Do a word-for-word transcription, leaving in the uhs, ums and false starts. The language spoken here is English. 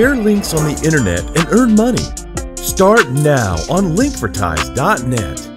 share links on the internet and earn money. Start now on linkvertise dot net.